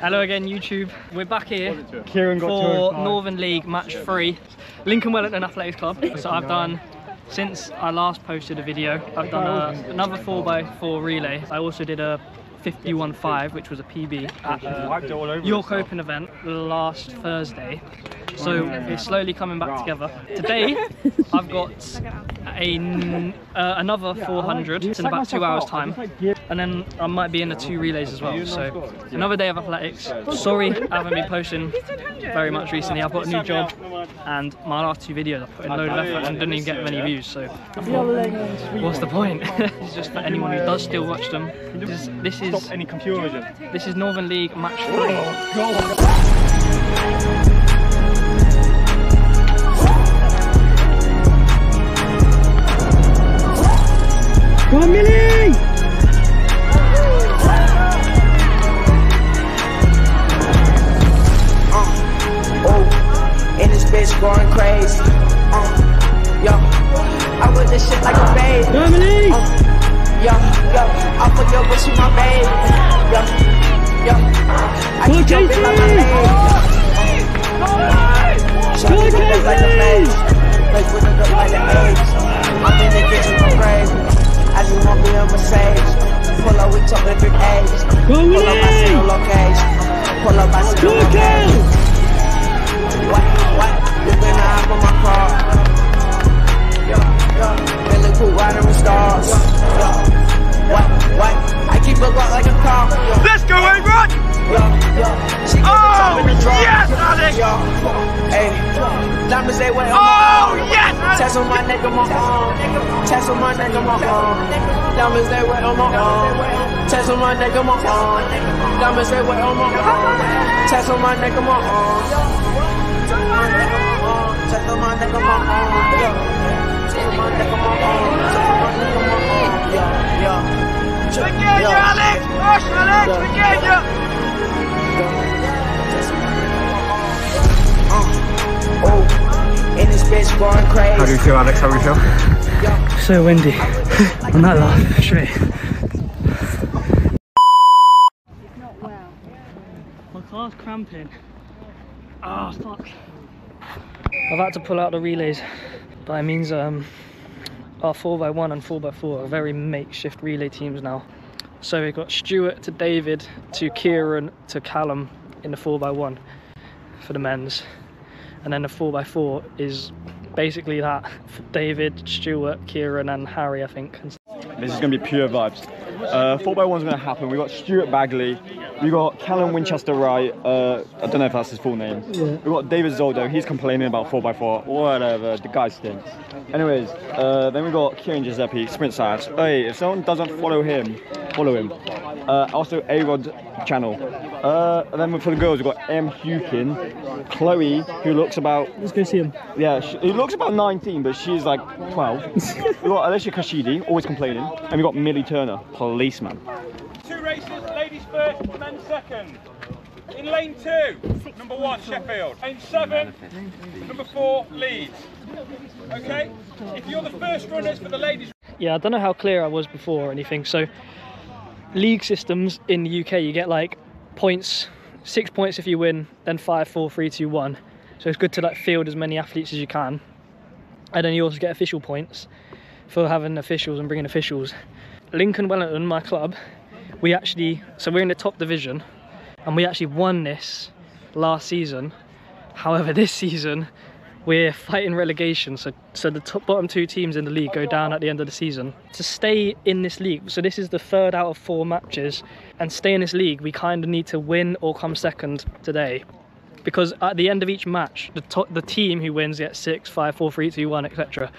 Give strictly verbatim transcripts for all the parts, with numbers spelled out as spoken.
Hello again, YouTube. We're back here Kieran got for Northern League match three, Lincoln Wellington Athletics Club. So I've done, since I last posted a video, I've done a, another four by four relay. I also did a fifty-one five, which was a P B at the York Open event last Thursday. So it's slowly coming back together. Today, I've got a, uh, another four hundred in about two hours time. And then I might be in the two relays as well. So another day of athletics. Sorry, I haven't been posting very much recently. I've got a new job and my last two videos I put in a load of effort and didn't even get many views. So what's the point? It's just for anyone who does still watch them. This, this is any computer. This is Northern League match three. Go on, Millie! Uh, oh, and this bitch going crazy. Uh, yo, I with this shit like a baby. Go on, Millie! Uh, yo, yo, I forget what you my baby. Yo, yo, I need your bitch like my baby. Shut the bitch like a baby. Face with the girl like a baby. I'm in the kitchen going crazy. I just want me a Mercedes. Pull up, we talk every age. Pull up, I see no location. Pull up, I see no location. What, what? You been high up on my car. Yo, yo. Really cool riding with stars. Yo, yo. What, what? I keep a lot like a car. Yo. Let's go, A-Rod! Yo, yo. She keep oh, top in the drawer. Yes, Alex! Yo, hey. Diamonds, they wet on oh, my arm. Yes! Test on my neck on my arm. Test on my neck on my arm. Diamonds, they wet on my arm. Test on my neck on my arm. Diamonds, they wet on my arm. Test on my neck on my arm. Test on my neck on my arm. Test on my neck on my arm. Test on my neck on my arm. Yo, yo. Forget you, Alex! Rush, Alex! Forget you! Oh, and this bitch going crazy. How do you feel, Alex? How do you feel? So windy on that laugh, straight. My car's cramping. Ah, oh, fuck. I've had to pull out the relays. By means, um, our four by one and four by four are very makeshift relay teams now. So we've got Stuart to David to Kieran to Callum in the four by one for the men's. And then the four by four is basically that, David, Stuart, Kieran and Harry, I think. This is going to be pure vibes. Uh, four by one's going to happen. We've got Stuart Bagley, we've got Callum Winchester Wright, uh, I don't know if that's his full name. Yeah. We've got David Zoldo, he's complaining about four by four, whatever, the guy stinks. Anyways, uh, then we've got Kieran Giuseppe, Sprint Science. Hey, if someone doesn't follow him, follow him. Uh, also A-Rod channel. Uh, and then for the girls, we've got Em Hewkin, Chloe, who looks about... Let's go see him. Yeah, she, he looks about nineteen, but she's like twelve. We've got Alicia Kashidi, always complaining. And we've got Millie Turner, policeman. Two races, ladies first, men second. In lane two, number one, Sheffield. Lane seven, number four, Leeds. Okay? If you're the first runners for the ladies... Yeah, I don't know how clear I was before or anything, so... League systems in the U K, you get like points, six points if you win, then five, four, three, two, one. So it's good to like field as many athletes as you can, and then you also get official points for having officials and bringing officials. Lincoln Wellington, my club, we actually so we're in the top division, and we actually won this last season. However, this season we're fighting relegation, so so the top bottom two teams in the league go down at the end of the season. To stay in this league, so this is the third out of four matches, and stay in this league, we kind of need to win or come second today, because at the end of each match, the top, the team who wins gets six, five, four, three, two, one, et cetera.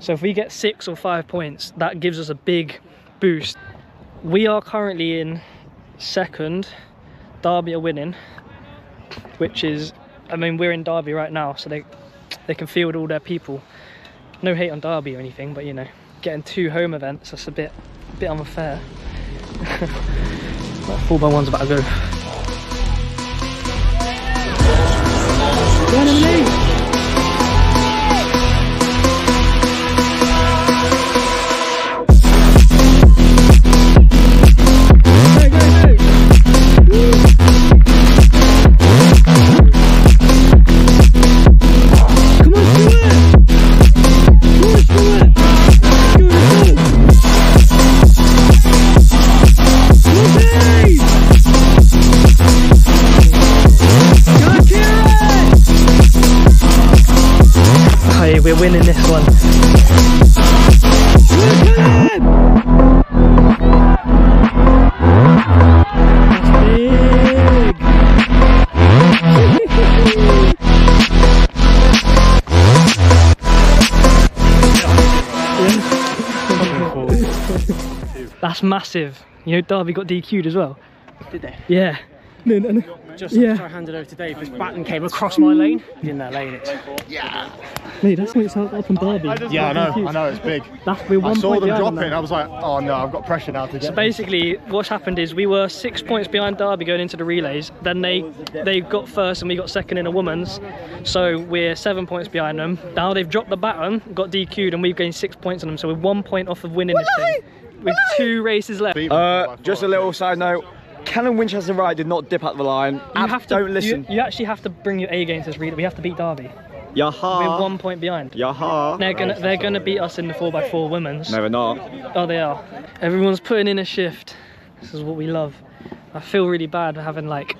So if we get six or five points, that gives us a big boost. We are currently in second. Derby are winning, which is, I mean, we're in Derby right now, so they they can field all their people. No hate on Derby or anything, but you know, getting two home events, that's a bit a bit unfair. That four by one's about to go. Go on, Emily! Go, go, go! Woo. me, we're winning this one. That's massive. You know, Derby got D Q'd as well. Did they? Yeah. No, no, no. Just yeah. after I handed over to Dave, his baton came across my lane. In that lane, it's... Yeah. Mate, that's when it's out up in Derby. Yeah, I know, I know, it's big. That's, we're one I saw point them dropping, I was like, oh no, I've got pressure now to get So basically, what's happened is we were six points behind Derby going into the relays, then they, they got first and we got second in a woman's, so we're seven points behind them. Now they've dropped the baton, got D Q'd, and we've gained six points on them, so we're one point off of winning this thing. With two races left. Uh, just a little side note. Cannon Winchester Wright did not dip out the line. You Ab have to, don't listen. You, you actually have to bring your A game to this reader. We have to beat Derby. Yaha. We're one point behind. Yaha. They're gonna they're gonna beat us in the four by four women's. No, they're not. Oh, they are. Everyone's putting in a shift. This is what we love. I feel really bad having like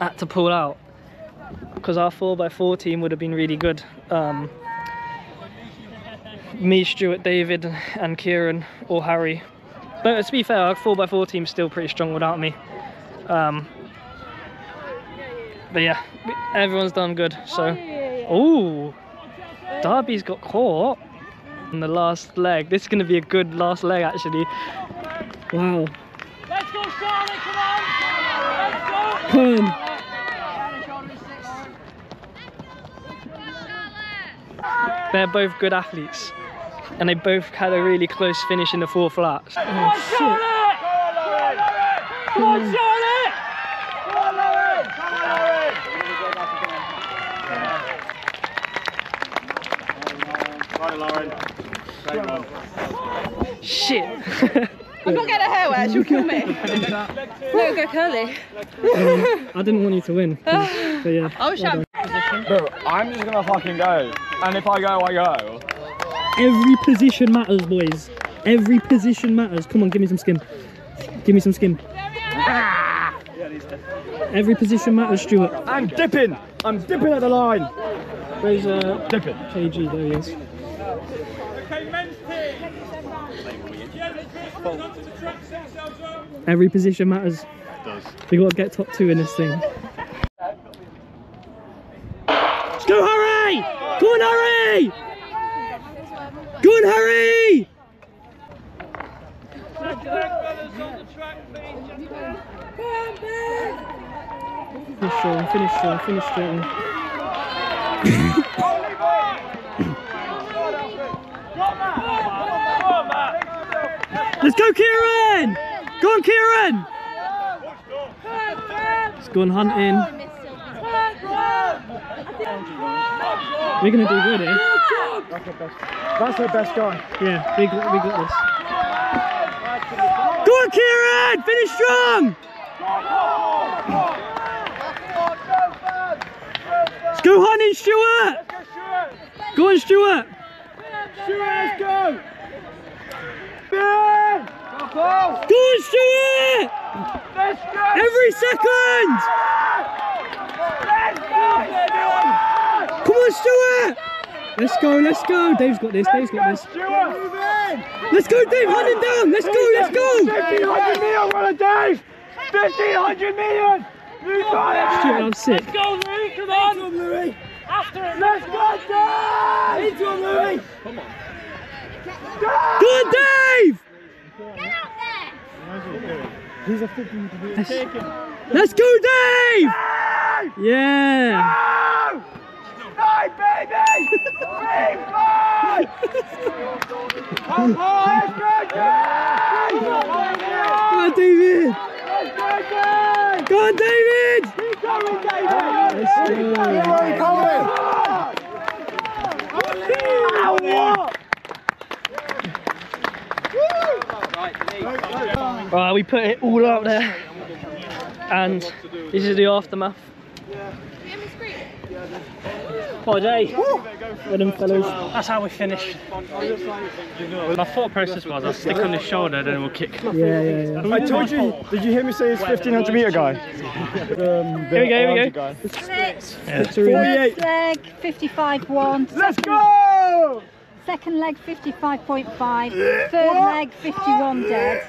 had to pull out because our four by four team would have been really good. Um, me, Stuart, David, and Kieran or Harry. But to be fair, our four by four team's still pretty strong without me. Um, but yeah, everyone's done good. So, ooh, Derby's got caught on the last leg. This is going to be a good last leg, actually. Wow. Let's go, Charlie, come on! Let's go! Come on. They're both good athletes. And they both had a really close finish in the four flats. Oh, come on, Charlotte! Come on, Charlotte! Come on, Lauren! Come on, Lauren! Come on, Lauren! Come on, Lauren! Shit! I'm not getting her hair wet, she'll kill me. No, go curly. um, I didn't want you to win. But yeah. I was shy. Bro, I'm just gonna fucking go. And if I go, I go. Every position matters, boys. Every position matters. Come on, give me some skin. Give me some skin. Ah! Every position matters, Stuart. I'm dipping. I'm dipping at the line. Where's uh, dipping? K G, there he is. Every position matters. It does. We got to get top two in this thing. Let's go, Harry! Go on, Harry! Go on, Harry! Finish strong, finish strong, finish strong. Let's go, Kieran! Go on, Kieran! Let's go on hunting. We're gonna do good, eh? That's our best. That's our best guy. Yeah, we got, we got this. Go on, Kieran! Finish strong! Let's go hunting, Stuart! Go on, Stuart! Stuart, let's go! Go on, Stuart! Every second! Come on, Stuart! Let's go, let's go. Dave's got this, Dave's got this. Let's go, Dave, hunting down. Let's go, let's go. fifteen hundred million, brother Dave. fifteen hundred million. You got it. Stuart, I'm sick. Let's go, Louis, come on. Into him, Louis. After him. Let's go, Dave. Into him, Louis. Come on. Go on, Dave. Get out there. He's a fifteen. Let's go, Dave. Yeah. Baby! Fly! Come on, David! Go on, David! Keep going, David! Keep going, Colin! Right, we put it all out there, and this is the aftermath. Yeah. What a day. Woo. Well fellas. That's how we finish. My thought process was I'll stick on his shoulder, then we'll kick. Yeah, yeah, yeah. I told you, did you hear me say it's fifteen hundred meter guy? um, here we go, here we go. Six. Six. First leg, fifty-five one. Let's go! Second leg, fifty-five point five. Third leg, fifty-one dead.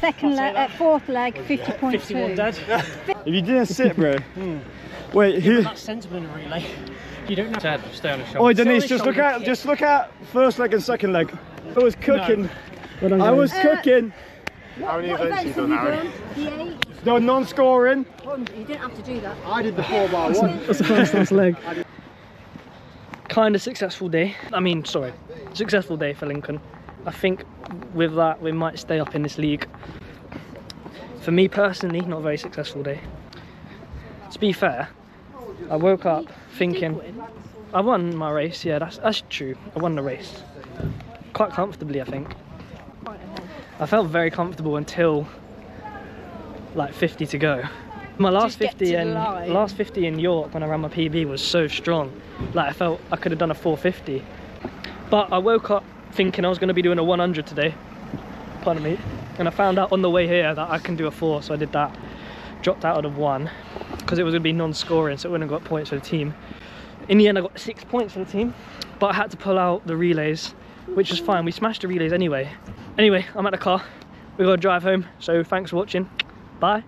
Second leg, uh, fourth leg, fifty point two. fifty-one dead. If you didn't sit, bro. hmm. Wait, who? That sentiment really. You don't have to stay on the shoulder. Oh, Denise, just look at, just look at first leg and second leg. I was cooking. No. I was uh, cooking. How many events have you done, Aaron? The eight. No, non-scoring. Well, you didn't have to do that. I did the four by one. That's the first last leg. Kind of successful day. I mean, sorry, successful day for Lincoln. I think with that we might stay up in this league. For me personally, not a very successful day. To be fair, I woke up thinking I won my race. Yeah, that's that's true. I won the race quite comfortably, I think. I felt very comfortable until like fifty to go. My last fifty and last fifty in York when I ran my P B was so strong. Like I felt I could have done a four fifty, but I woke up thinking I was going to be doing a one hundred today. Pardon me. And I found out on the way here that I can do a four, so I did that. Dropped out of one because it was going to be non-scoring, so I wouldn't have got points for the team. In the end, I got six points for the team, but I had to pull out the relays, which was fine. We smashed the relays anyway. Anyway, I'm at the car. We've got to drive home. So thanks for watching. Bye.